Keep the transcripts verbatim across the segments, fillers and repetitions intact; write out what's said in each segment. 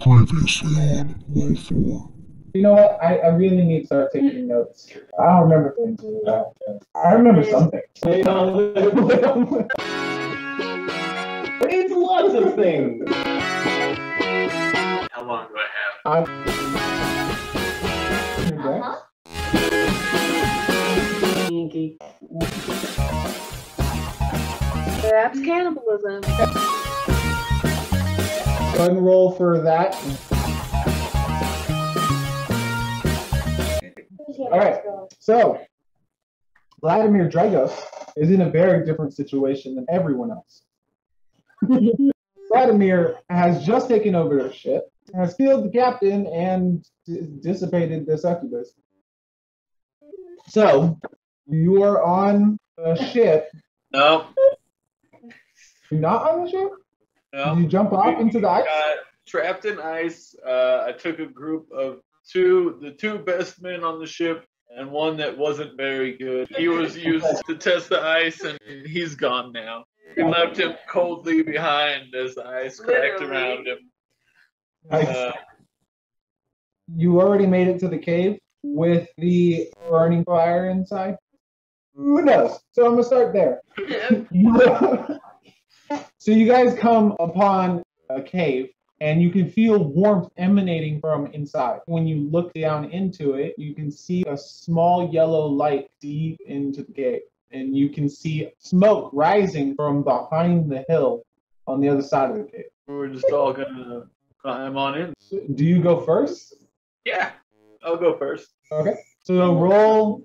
Previously on World four. You know what? I, I really need to start taking notes. I don't remember things. I remember something. It's lots of things. How long do I have? Uh huh. That's cannibalism. Go ahead and roll for that. Alright, so Vladimir Dragos is in a very different situation than everyone else. Vladimir has just taken over their ship, has killed the captain, and dissipated the succubus. So, you are on the ship. No. You're not on the ship? No. Did you jump off into the ice? Uh, trapped in ice. Uh, I took a group of Two, the two best men on the ship, and one that wasn't very good. He was used to test the ice, and he's gone now. We left him coldly behind as the ice cracked around him. Nice. Uh, you already made it to the cave with the burning fire inside? Who knows? So I'm going to start there. So you guys come upon a cave. And you can feel warmth emanating from inside. When you look down into it, you can see a small yellow light deep into the cave. And you can see smoke rising from behind the hill on the other side of the cave. We're just all gonna climb on in. Do you go first? Yeah, I'll go first. Okay, so roll.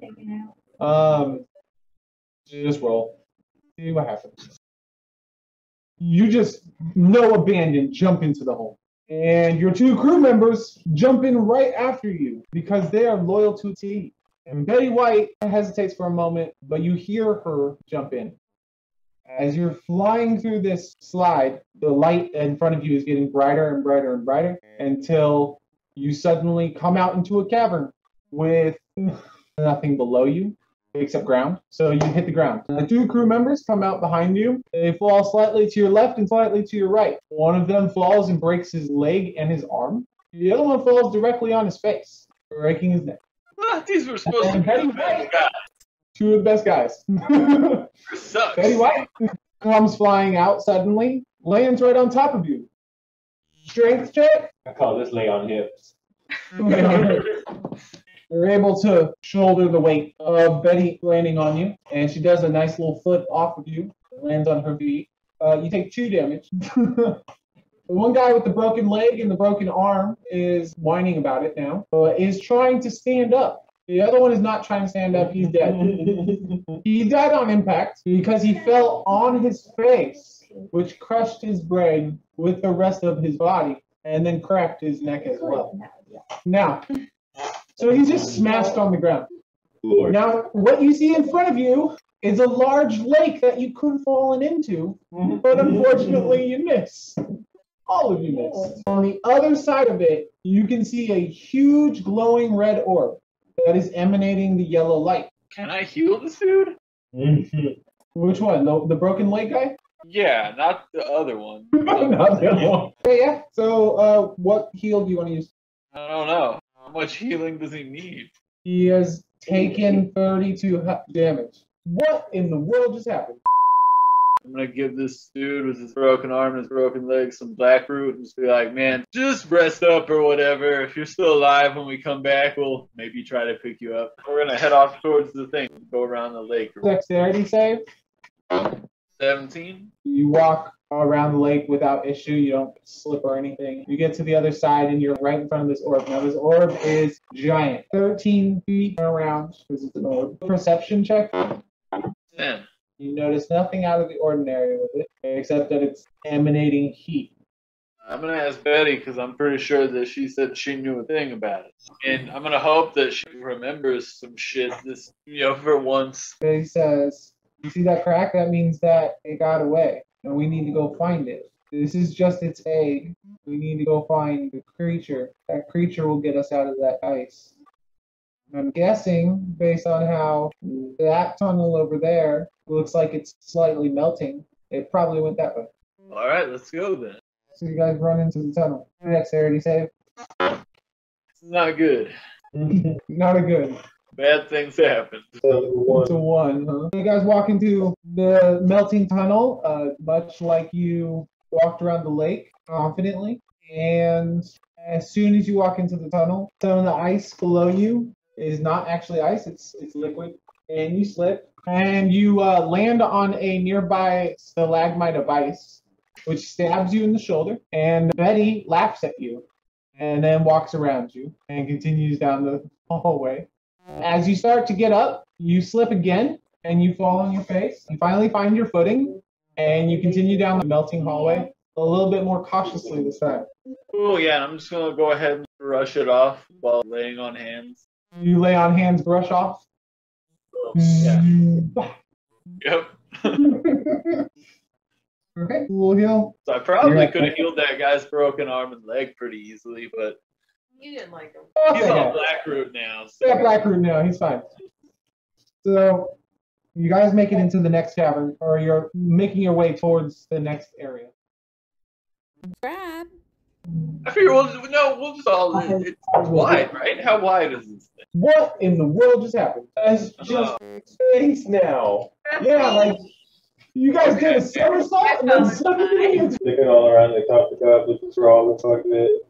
Um, just roll. See what happens. You just, no abandon, jump into the hole. And your two crew members jump in right after you because they are loyal to T. And Betty White hesitates for a moment, but you hear her jump in. As you're flying through this slide, the light in front of you is getting brighter and brighter and brighter until you suddenly come out into a cavern with nothing below you. Except ground. So you hit the ground. The two crew members come out behind you. They fall slightly to your left and slightly to your right. One of them falls and breaks his leg and his arm. The other one falls directly on his face, breaking his neck. Ah, these were supposed and to Betty be the best guys. Two of the best guys. This sucks. Betty White comes flying out suddenly, lands right on top of you. Strength check? I call this lay on hips. Lay on hips. You're able to shoulder the weight of Betty landing on you, and she does a nice little flip off of you, lands on her feet. Uh, you take two damage. The one guy with the broken leg and the broken arm is whining about it now, uh, is trying to stand up. The other one is not trying to stand up, he's dead. He died on impact because he fell on his face, which crushed his brain with the rest of his body, and then cracked his neck as well. Now, so he's just smashed on the ground. Lord. Now, what you see in front of you is a large lake that you could have fallen into, but unfortunately you missed. All of you missed. On the other side of it, you can see a huge glowing red orb that is emanating the yellow light. Can I heal this dude? Which one? The, the broken leg guy? Yeah, not the other one. Not the other one. But yeah, so uh, what heal do you want to use? I don't know. How much healing does he need? He has taken thirty-two damage. What in the world just happened? I'm gonna give this dude with his broken arm and his broken leg some black root and just be like, man, just rest up or whatever. If you're still alive when we come back, we'll maybe try to pick you up. We're gonna head off towards the thing, go around the lake. Dexterity save? seventeen. You walk around the lake without issue. You don't slip or anything. You get to the other side and you're right in front of this orb. Now this orb is giant. thirteen feet around. This is an orb. Perception check. ten. You notice nothing out of the ordinary with it, except that it's emanating heat. I'm going to ask Betty because I'm pretty sure that she said she knew a thing about it. And I'm going to hope that she remembers some shit this, you know, for once. Betty says, you see that crack? That means that it got away. And we need to go find it. This is just its egg. We need to go find the creature. That creature will get us out of that ice. I'm guessing, based on how that tunnel over there looks like it's slightly melting, it probably went that way. All right, let's go then. So you guys run into the tunnel. Dexterity save. Not good. Not a good. Bad things happen. One. It's a one, huh? You guys walk into the melting tunnel, uh, much like you walked around the lake confidently. And as soon as you walk into the tunnel, some of the ice below you is not actually ice, it's it's liquid. And you slip, and you uh, land on a nearby stalagmite of ice, which stabs you in the shoulder, and Betty laughs at you, and then walks around you, and continues down the hallway. As you start to get up, you slip again, and you fall on your face. You finally find your footing, and you continue down the melting hallway, a little bit more cautiously this time. Oh yeah, I'm just going to go ahead and brush it off while laying on hands. You lay on hands, brush off. Yeah. Yep. Okay, we'll heal. So I probably could have healed that guy's broken arm and leg pretty easily, but you didn't like him. He's okay. On Blackroot now. So. Yeah, Blackroot now. He's fine. So you guys make it into the next cavern, or you're making your way towards the next area. Grab. I figure we'll no, we'll just all. It's wide, right? How wide is this thing? What in the world just happened? That's just oh. Space now. Yeah, like you guys okay. Did a somersault and then slipped it in. Sticking all around the top of the top, looking for all the fuck of it.